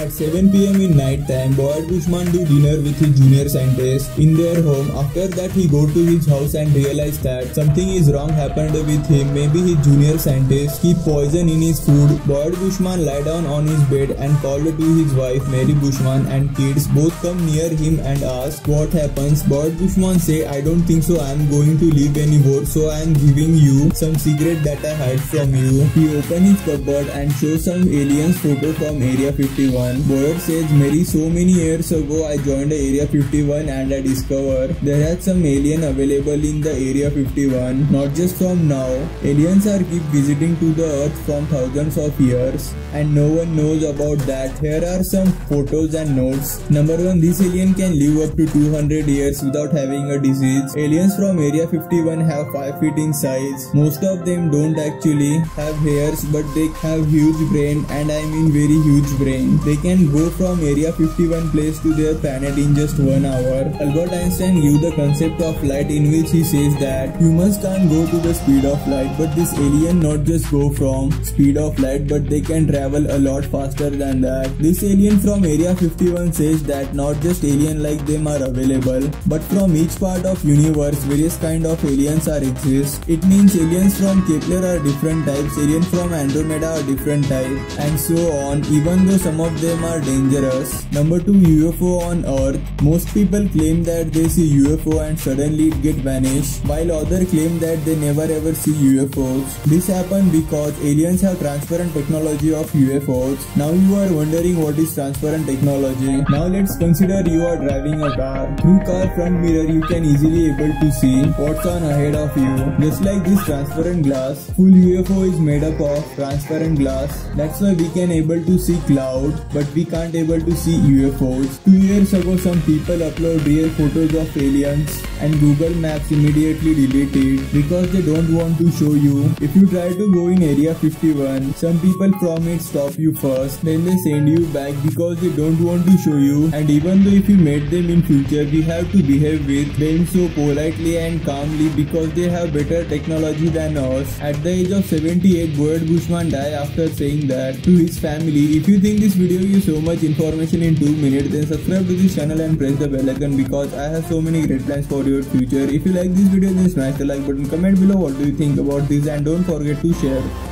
At 7 p.m. in night time, Boyd Bushman do dinner with his junior scientists in their home. After that, he go to his house and realize that something is wrong happened with him. Maybe his junior scientist keep poison in his food. Boyd Bushman lie down on his bed and called to his wife Mary Bushman and kids. Both come near him and ask what happens. Boyd Bushman say, "I don't think so. I am going to live anymore. So I am giving you some secret that I hide from you." He open his cupboard and shows some aliens photo from Area 51. Boyd says, "Mary, so many years ago I joined Area 51 and I discovered there are some alien available in the Area 51. Not just from now. Aliens are keep visiting to the Earth from thousands of years and no one knows about that. Here are some photos and notes. Number 1, this alien can live up to 200 years without having a disease. Aliens from Area 51 have 5 feet in size. Most of them don't actually have hairs, but they have huge brain, and I mean very huge brain. They can go from Area 51 place to their planet in just 1 hour. Albert Einstein gave the concept of light in which he says that humans can't go to the speed of light, but this alien not just go from speed of light, but they can travel a lot faster than that. This alien from Area 51 says that not just alien like them are available, but from each part of universe various kind of aliens are exist. It means aliens from Kepler are different types, aliens from Andromeda are different type, and so on, even though some of them are dangerous. Number 2, UFO on Earth. Most people claim that they see UFO and suddenly it get vanished, while others claim that they never ever see UFOs. This happened because aliens have transparent technology of UFOs. Now you are wondering what is transparent technology. Now let's consider you are driving a car. Through car front mirror you can easily able to see what's on ahead of you. Just like this transparent glass, full UFO is made up of transparent glass. That's why we can able to see cloud, but we can't able to see UFOs. 2 years ago some people upload real photos of aliens and Google Maps immediately deleted because they don't want to show you. If you try to go in Area 51, some people from it stop you first, then they send you back because they don't want to show you. And even though if you meet them in future, we have to behave with them so politely and calmly because they have better technology than us. At the age of 78, Boyd Bushman died after saying that to his family. If you think this video gives so much information in 2 minutes, then subscribe to this channel and press the bell icon because I have so many great plans for your future. If you like this video, then smash the like button, comment below what do you think about this, and don't forget to share.